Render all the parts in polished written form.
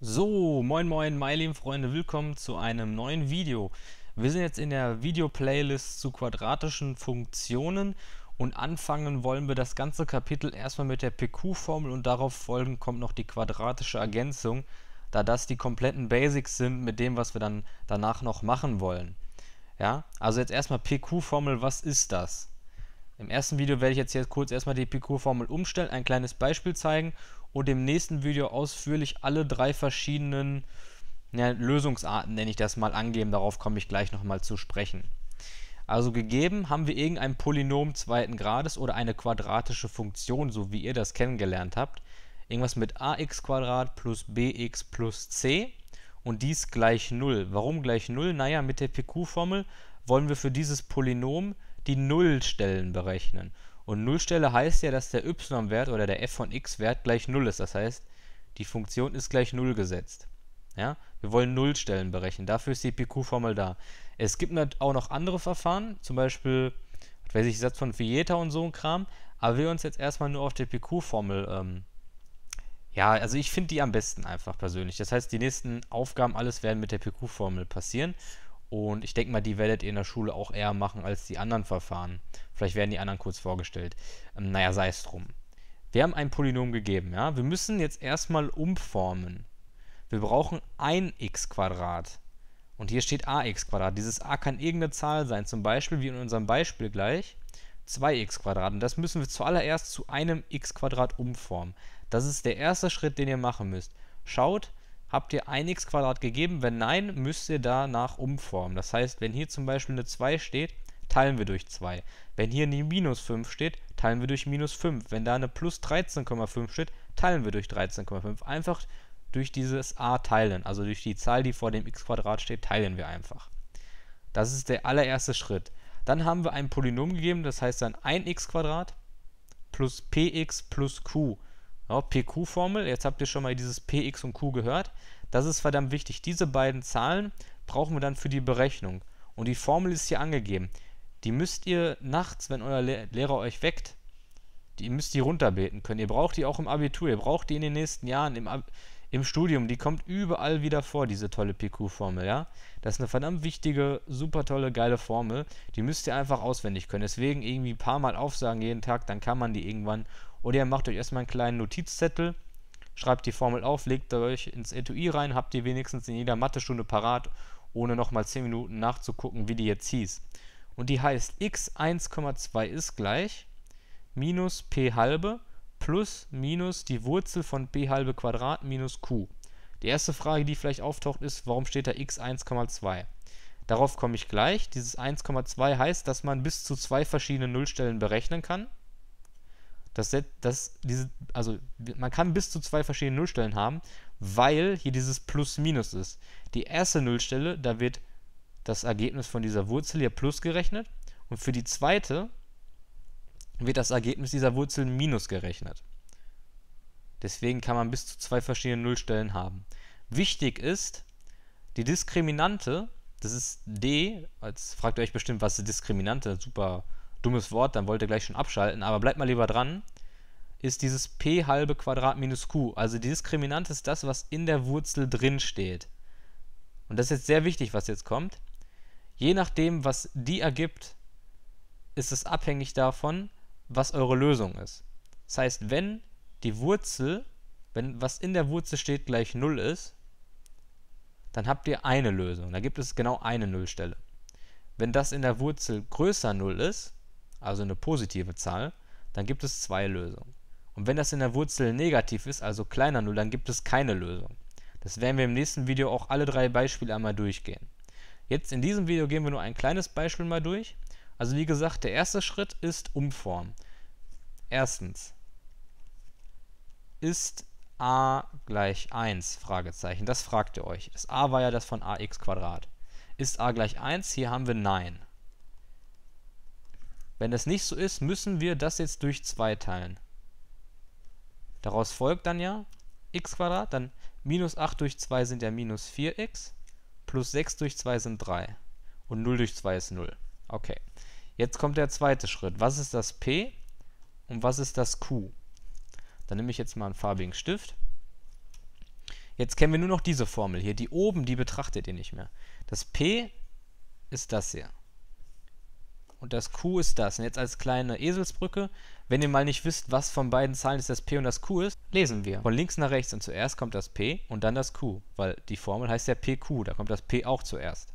So, moin moin, meine lieben Freunde, willkommen zu einem neuen Video. Wir sind jetzt in der Video-Playlist zu quadratischen Funktionen und anfangen wollen wir das ganze Kapitel erstmal mit der PQ-Formel und darauf folgend kommt noch die quadratische Ergänzung, da das die kompletten Basics sind mit dem, was wir dann danach noch machen wollen. Ja, also jetzt erstmal PQ-Formel, was ist das? Im ersten Video werde ich jetzt hier kurz erstmal die PQ-Formel umstellen, ein kleines Beispiel zeigen und im nächsten Video ausführlich alle drei verschiedenen Lösungsarten, nenne ich das mal, angeben. Darauf komme ich gleich nochmal zu sprechen. Also gegeben haben wir irgendein Polynom zweiten Grades oder eine quadratische Funktion, so wie ihr das kennengelernt habt. Irgendwas mit ax² plus bx plus c und dies gleich 0. Warum gleich 0? Naja, mit der PQ-Formel wollen wir für dieses Polynom die Nullstellen berechnen. Und Nullstelle heißt ja, dass der y-Wert oder der f von x-Wert gleich 0 ist. Das heißt, die Funktion ist gleich 0 gesetzt. Ja? Wir wollen Nullstellen berechnen. Dafür ist die PQ-Formel da. Es gibt auch noch andere Verfahren, zum Beispiel, weiß ich, Satz von Vieta und so ein Kram. Aber wir uns jetzt erstmal nur auf der PQ-Formel, ja, also ich finde die am besten einfach persönlich. Das heißt, die nächsten Aufgaben, alles werden mit der PQ-Formel passieren. Und ich denke mal, die werdet ihr in der Schule auch eher machen als die anderen Verfahren. Vielleicht werden die anderen kurz vorgestellt. Naja, sei es drum. Wir haben ein Polynom gegeben, ja. Wir müssen jetzt erstmal umformen. Wir brauchen ein x². Und hier steht ax². Dieses a kann irgendeine Zahl sein. Zum Beispiel, wie in unserem Beispiel gleich, 2x². Und das müssen wir zuallererst zu einem x² umformen. Das ist der erste Schritt, den ihr machen müsst. Schaut, habt ihr ein x² gegeben? Wenn nein, müsst ihr danach umformen. Das heißt, wenn hier zum Beispiel eine 2 steht, teilen wir durch 2. Wenn hier eine minus 5 steht, teilen wir durch minus 5. Wenn da eine plus 13,5 steht, teilen wir durch 13,5. Einfach durch dieses a teilen, also durch die Zahl, die vor dem x² steht, teilen wir einfach. Das ist der allererste Schritt. Dann haben wir ein Polynom gegeben, das heißt dann 1x² plus px plus q. Ja, PQ-Formel, jetzt habt ihr schon mal dieses px und q gehört. Das ist verdammt wichtig. Diese beiden Zahlen brauchen wir dann für die Berechnung. Und die Formel ist hier angegeben. Die müsst ihr nachts, wenn euer Lehrer euch weckt, die müsst ihr runterbeten können. Ihr braucht die auch im Abitur, ihr braucht die in den nächsten Jahren im Studium. Die kommt überall wieder vor, diese tolle PQ-Formel, ja. Das ist eine verdammt wichtige, super tolle, geile Formel. Die müsst ihr einfach auswendig können. Deswegen irgendwie ein paar Mal aufsagen jeden Tag, dann kann man die irgendwann. Oder ihr macht euch erstmal einen kleinen Notizzettel, schreibt die Formel auf, legt euch ins Etui rein, habt ihr wenigstens in jeder Mathestunde parat, ohne nochmal 10 Minuten nachzugucken, wie die jetzt hieß. Und die heißt x1,2 ist gleich minus p halbe plus minus die Wurzel von p halbe Quadrat minus q. Die erste Frage, die vielleicht auftaucht, ist, warum steht da x1,2? Darauf komme ich gleich. Dieses 1,2 heißt, dass man bis zu 2 verschiedene Nullstellen berechnen kann. Also man kann bis zu 2 verschiedene Nullstellen haben, weil hier dieses Plus-Minus ist. Die erste Nullstelle, da wird das Ergebnis von dieser Wurzel hier Plus gerechnet und für die zweite wird das Ergebnis dieser Wurzel Minus gerechnet. Deswegen kann man bis zu 2 verschiedene Nullstellen haben. Wichtig ist, die Diskriminante, das ist D, jetzt fragt ihr euch bestimmt, was ist Diskriminante, super dummes Wort, dann wollt ihr gleich schon abschalten, aber bleibt mal lieber dran, ist dieses p halbe Quadrat minus q. Also die Diskriminante ist das, was in der Wurzel drin steht. Und das ist jetzt sehr wichtig, was jetzt kommt. Je nachdem, was die ergibt, ist es abhängig davon, was eure Lösung ist. Das heißt, wenn die Wurzel, wenn was in der Wurzel steht gleich 0 ist, dann habt ihr eine Lösung. Da gibt es genau eine Nullstelle. Wenn das in der Wurzel größer 0 ist, also eine positive Zahl, dann gibt es 2 Lösungen. Und wenn das in der Wurzel negativ ist, also kleiner 0, dann gibt es keine Lösung. Das werden wir im nächsten Video auch alle 3 Beispiele einmal durchgehen. Jetzt in diesem Video gehen wir nur ein kleines Beispiel mal durch. Also wie gesagt, der erste Schritt ist umformen. Erstens, ist a gleich 1? Fragezeichen. Das fragt ihr euch. Das a war ja das von ax². Ist a gleich 1? Hier haben wir nein. Wenn das nicht so ist, müssen wir das jetzt durch 2 teilen. Daraus folgt dann ja x², dann minus 8 durch 2 sind ja minus 4x, plus 6 durch 2 sind 3 und 0 durch 2 ist 0. Okay, jetzt kommt der zweite Schritt. Was ist das p und was ist das q? Dann nehme ich jetzt mal einen farbigen Stift. Jetzt kennen wir nur noch diese Formel hier. Die oben, die betrachtet ihr nicht mehr. Das P ist das hier. Und das Q ist das. Und jetzt als kleine Eselsbrücke, wenn ihr mal nicht wisst, was von beiden Zahlen ist das P und das Q ist, lesen wir von links nach rechts. Und zuerst kommt das P und dann das Q, weil die Formel heißt ja PQ, da kommt das P auch zuerst.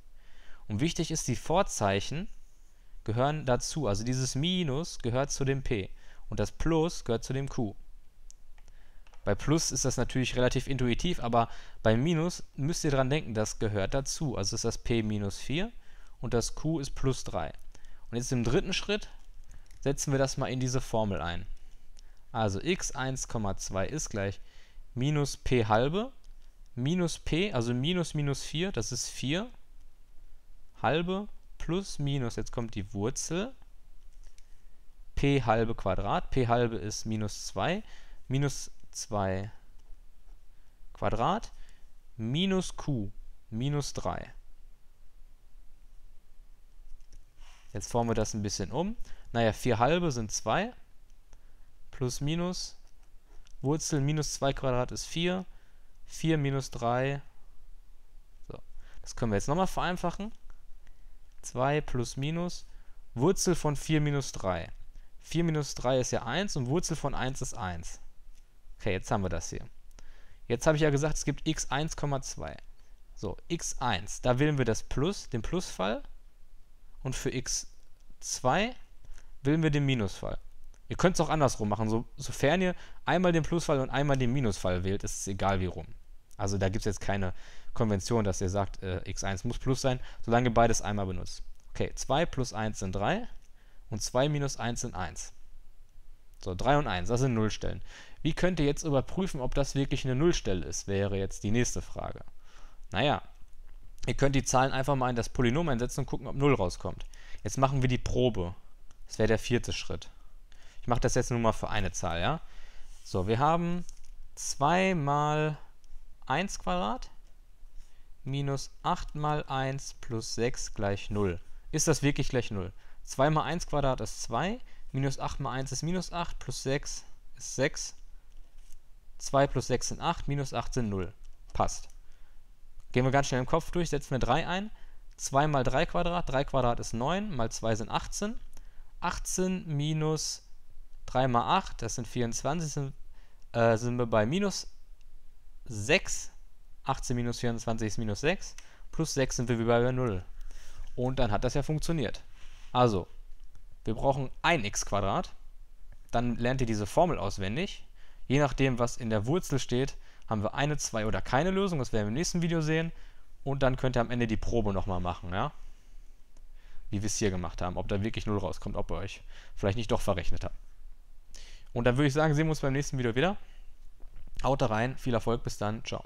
Und wichtig ist, die Vorzeichen gehören dazu. Also dieses Minus gehört zu dem P und das Plus gehört zu dem Q. Bei Plus ist das natürlich relativ intuitiv, aber bei Minus müsst ihr dran denken, das gehört dazu. Also ist das P minus 4 und das Q ist plus 3. Und jetzt im dritten Schritt setzen wir das mal in diese Formel ein. Also x1,2 ist gleich minus p halbe, minus p, also minus minus 4, das ist 4, halbe plus minus, jetzt kommt die Wurzel, p halbe Quadrat, p halbe ist minus 2 Quadrat, minus q, minus 3. Jetzt formen wir das ein bisschen um. Naja, 4 halbe sind 2, plus minus, Wurzel minus 2 Quadrat ist 4, 4 minus 3, so. Das können wir jetzt nochmal vereinfachen. 2 plus minus, Wurzel von 4 minus 3. 4 minus 3 ist ja 1 und Wurzel von 1 ist 1. Okay, jetzt haben wir das hier. Jetzt habe ich ja gesagt, es gibt x1,2. So, x1, da wählen wir das Plus, den Plusfall. Und für x2 wählen wir den Minusfall. Ihr könnt es auch andersrum machen. Sofern ihr einmal den Plusfall und einmal den Minusfall wählt, ist es egal wie rum. Also da gibt es jetzt keine Konvention, dass ihr sagt, x1 muss Plus sein, solange ihr beides einmal benutzt. Okay, 2 plus 1 sind 3 und 2 minus 1 sind 1. So, 3 und 1, das sind Nullstellen. Wie könnt ihr jetzt überprüfen, ob das wirklich eine Nullstelle ist, wäre jetzt die nächste Frage. Naja, ihr könnt die Zahlen einfach mal in das Polynom einsetzen und gucken, ob 0 rauskommt. Jetzt machen wir die Probe. Das wäre der vierte Schritt. Ich mache das jetzt nur mal für eine Zahl, ja? So, wir haben 2 mal 1 Quadrat minus 8 mal 1 plus 6 gleich 0. Ist das wirklich gleich 0? 2 mal 1 Quadrat ist 2, minus 8 mal 1 ist minus 8, plus 6 ist 6. 2 plus 6 sind 8, minus 8 sind 0. Passt. Gehen wir ganz schnell im Kopf durch, setzen wir 3 ein. 2 mal 3 Quadrat ist 9, mal 2 sind 18. 18 minus 3 mal 8, das sind 24, sind wir bei minus 6. 18 minus 24 ist minus 6, plus 6 sind wir wieder bei 0. Und dann hat das ja funktioniert. Also, wir brauchen ein x², dann lernt ihr diese Formel auswendig. Je nachdem, was in der Wurzel steht, haben wir eine, zwei oder keine Lösung, das werden wir im nächsten Video sehen. Und dann könnt ihr am Ende die Probe nochmal machen, ja? Wie wir es hier gemacht haben, ob da wirklich 0 rauskommt, ob ihr euch vielleicht nicht doch verrechnet habt. Und dann würde ich sagen, sehen wir uns beim nächsten Video wieder. Haut da rein, viel Erfolg, bis dann, ciao.